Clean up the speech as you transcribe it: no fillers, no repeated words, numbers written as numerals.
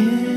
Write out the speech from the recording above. Yeah.